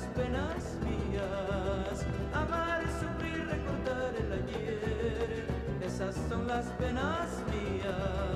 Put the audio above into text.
las penas mías. Amar es sufrir, recordar el ayer. Esas son las penas mías.